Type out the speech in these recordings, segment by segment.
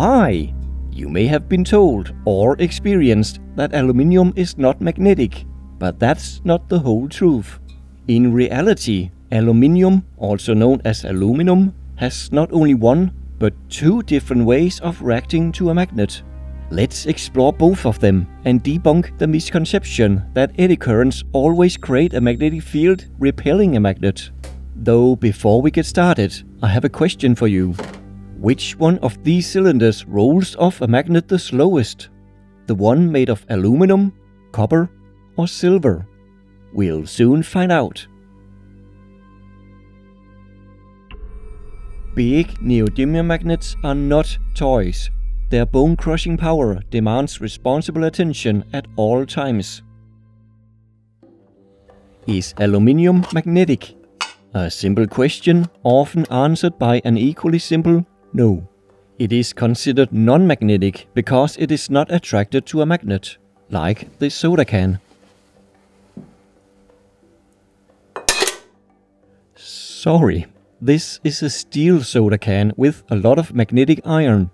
Hi! You may have been told or experienced that aluminium is not magnetic, but that's not the whole truth. In reality, aluminium, also known as aluminum, has not only one, but two different ways of reacting to a magnet. Let's explore both of them and debunk the misconception that eddy currents always create a magnetic field repelling a magnet. Though before we get started, I have a question for you. Which one of these cylinders rolls off a magnet the slowest? The one made of aluminum, copper or silver? We'll soon find out. Big neodymium magnets are not toys. Their bone-crushing power demands responsible attention at all times. Is aluminium magnetic? A simple question, often answered by an equally simple no. It is considered non-magnetic because it is not attracted to a magnet, like the soda can. Sorry, this is a steel soda can with a lot of magnetic iron.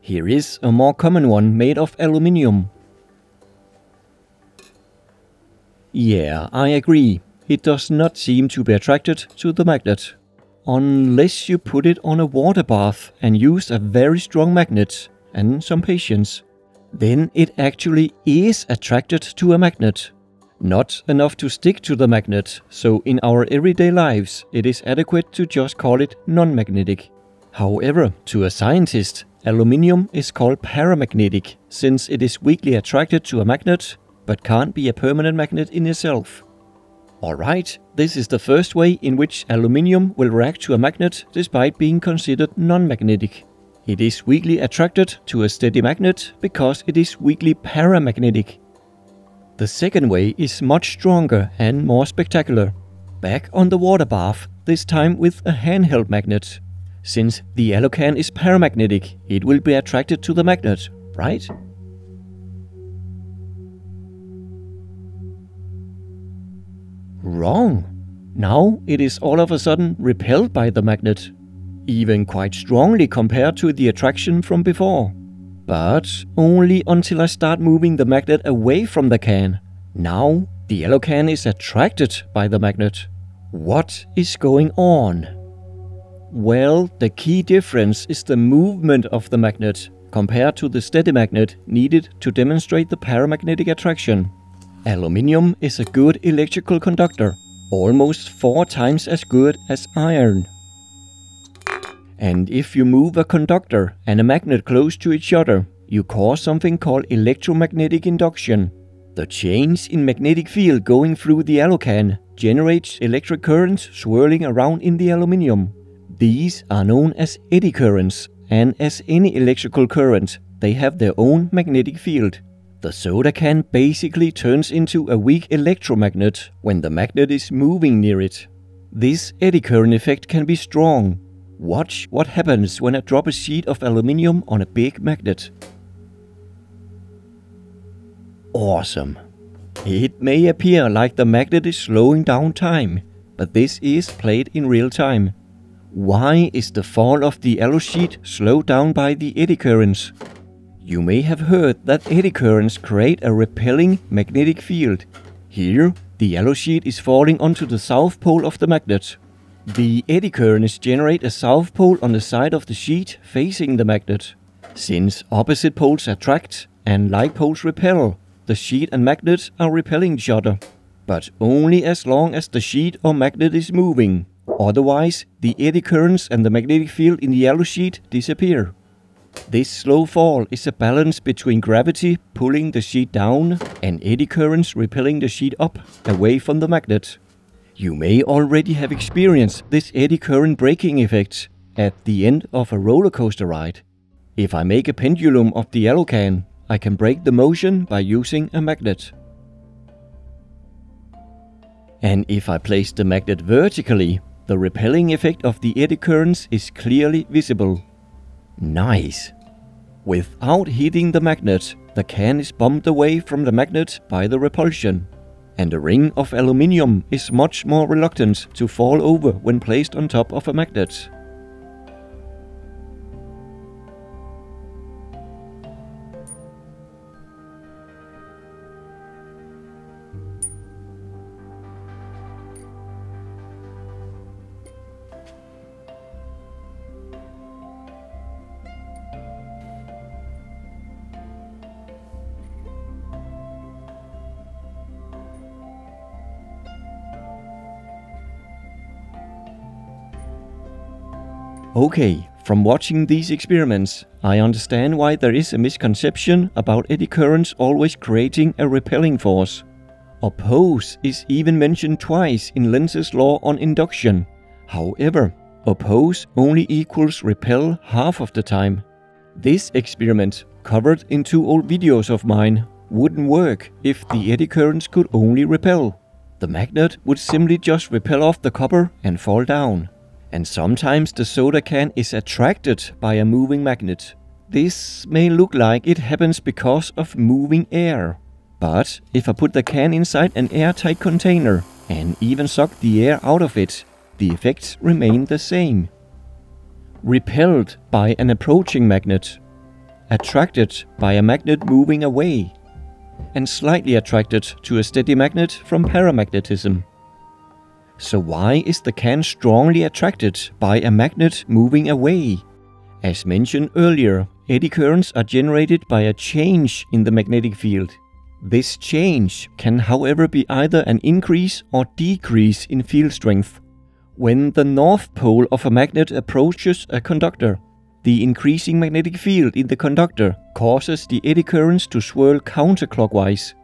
Here is a more common one made of aluminium. Yeah, I agree. It does not seem to be attracted to the magnet. Unless you put it on a water bath and use a very strong magnet and some patience. Then it actually is attracted to a magnet. Not enough to stick to the magnet, so in our everyday lives it is adequate to just call it non-magnetic. However, to a scientist, aluminium is called paramagnetic, since it is weakly attracted to a magnet, but can't be a permanent magnet in itself. Alright, this is the first way in which aluminium will react to a magnet despite being considered non-magnetic. It is weakly attracted to a steady magnet because it is weakly paramagnetic. The second way is much stronger and more spectacular. Back on the water bath, this time with a handheld magnet. Since the AluCan is paramagnetic, it will be attracted to the magnet, right? Wrong! Now it is all of a sudden repelled by the magnet, even quite strongly compared to the attraction from before. But only until I start moving the magnet away from the can. Now the AluCan is attracted by the magnet. What is going on? Well, the key difference is the movement of the magnet, compared to the steady magnet needed to demonstrate the paramagnetic attraction. Aluminium is a good electrical conductor, almost 4 times as good as iron. And if you move a conductor and a magnet close to each other, you cause something called electromagnetic induction. The change in magnetic field going through the AluCan generates electric currents swirling around in the aluminium. These are known as eddy currents, and as any electrical current, they have their own magnetic field. The soda can basically turns into a weak electromagnet when the magnet is moving near it. This eddy current effect can be strong. Watch what happens when I drop a sheet of aluminium on a big magnet. Awesome! It may appear like the magnet is slowing down time, but this is played in real time. Why is the fall of the alu sheet slowed down by the eddy currents? You may have heard that eddy currents create a repelling magnetic field. Here, the alu sheet is falling onto the south pole of the magnet. The eddy currents generate a south pole on the side of the sheet facing the magnet. Since opposite poles attract and like poles repel, the sheet and magnet are repelling each other. But only as long as the sheet or magnet is moving. Otherwise, the eddy currents and the magnetic field in the alu sheet disappear. This slow fall is a balance between gravity pulling the sheet down and eddy currents repelling the sheet up, away from the magnet. You may already have experienced this eddy current braking effect at the end of a roller coaster ride. If I make a pendulum of the AluCan, I can break the motion by using a magnet. And if I place the magnet vertically, the repelling effect of the eddy currents is clearly visible. Nice! Without hitting the magnet, the can is bumped away from the magnet by the repulsion. And a ring of aluminium is much more reluctant to fall over when placed on top of a magnet. Okay, from watching these experiments, I understand why there is a misconception about eddy currents always creating a repelling force. Oppose is even mentioned twice in Lenz's law on induction. However, oppose only equals repel half of the time. This experiment, covered in two old videos of mine, wouldn't work if the eddy currents could only repel. The magnet would simply just repel off the copper and fall down. And sometimes the soda can is attracted by a moving magnet. This may look like it happens because of moving air. But if I put the can inside an airtight container and even suck the air out of it, the effects remain the same. Repelled by an approaching magnet. Attracted by a magnet moving away. And slightly attracted to a steady magnet from paramagnetism. So why is the can strongly attracted by a magnet moving away? As mentioned earlier, eddy currents are generated by a change in the magnetic field. This change can, however, be either an increase or decrease in field strength. When the north pole of a magnet approaches a conductor, the increasing magnetic field in the conductor causes the eddy currents to swirl counterclockwise,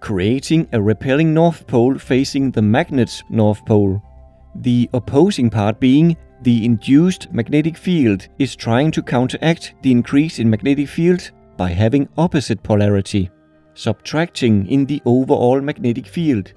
creating a repelling north pole facing the magnet's north pole. The opposing part being the induced magnetic field is trying to counteract the increase in magnetic field by having opposite polarity, subtracting in the overall magnetic field.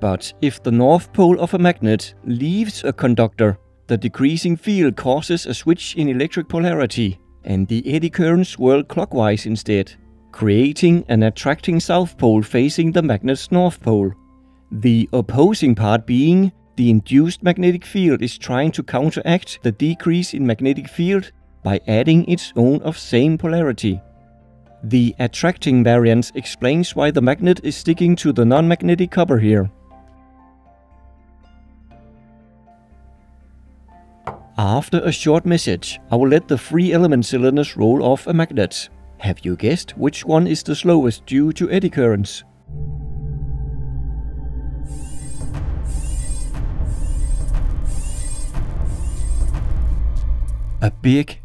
But if the north pole of a magnet leaves a conductor, the decreasing field causes a switch in electric polarity and the eddy currents swirl clockwise instead, creating an attracting south pole facing the magnet's north pole. The opposing part being the induced magnetic field is trying to counteract the decrease in magnetic field by adding its own of same polarity. The attracting variance explains why the magnet is sticking to the non-magnetic copper here. After a short message, I will let the free element cylinders roll off a magnet. Have you guessed which one is the slowest due to eddy currents? A big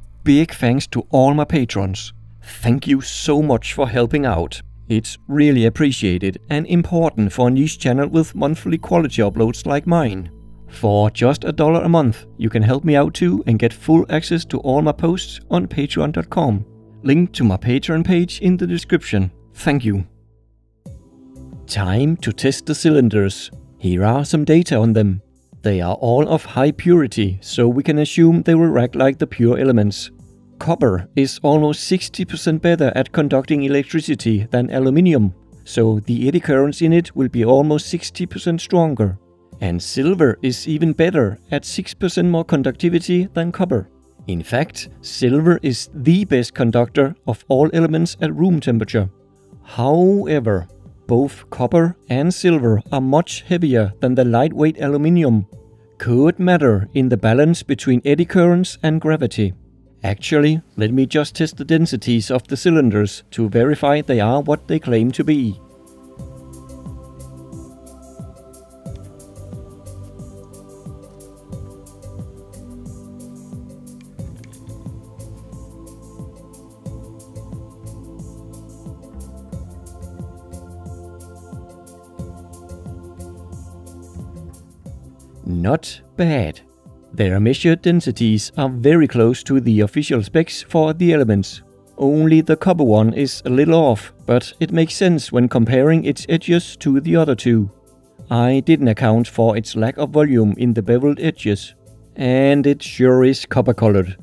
thanks to all my patrons. Thank you so much for helping out. It's really appreciated and important for a niche channel with monthly quality uploads like mine. For just $1 a month, you can help me out too and get full access to all my posts on patreon.com. Link to my Patreon page in the description. Thank you. Time to test the cylinders. Here are some data on them. They are all of high purity, so we can assume they will react like the pure elements. Copper is almost 60% better at conducting electricity than aluminium, so the eddy currents in it will be almost 60% stronger. And silver is even better at 6% more conductivity than copper. In fact, silver is the best conductor of all elements at room temperature. However, both copper and silver are much heavier than the lightweight aluminium. Could matter in the balance between eddy currents and gravity. Actually, let me just test the densities of the cylinders to verify they are what they claim to be. Not bad. Their measured densities are very close to the official specs for the elements. Only the copper one is a little off, but it makes sense when comparing its edges to the other two. I didn't account for its lack of volume in the beveled edges. And it sure is copper-colored.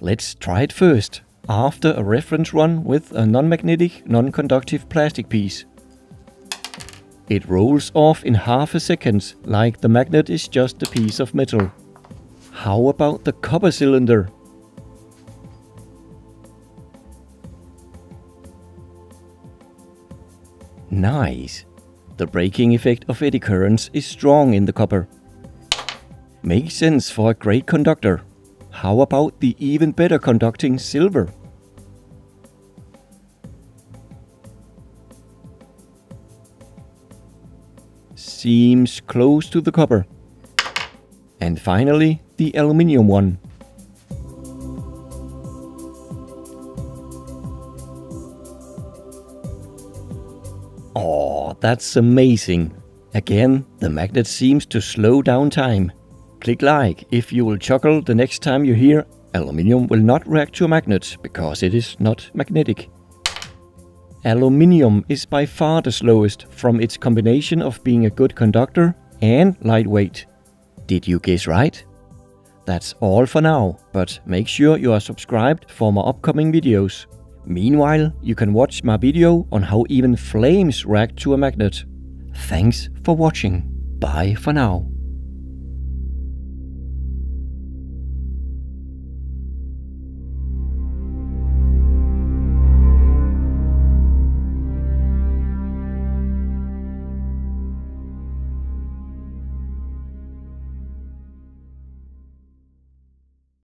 Let's try it first, after a reference run with a non-magnetic, non-conductive plastic piece. It rolls off in half a second, like the magnet is just a piece of metal. How about the copper cylinder? Nice! The braking effect of eddy currents is strong in the copper. Makes sense for a great conductor. How about the even better conducting silver? Seems close to the copper. And finally, the aluminium one. That's amazing. Again, the magnet seems to slow down time. Click like if you will chuckle the next time you hear aluminium will not react to magnets because it is not magnetic. Aluminium is by far the slowest from its combination of being a good conductor and lightweight. Did you guess right? That's all for now, but make sure you are subscribed for my upcoming videos. Meanwhile, you can watch my video on how even flames react to a magnet. Thanks for watching. Bye for now.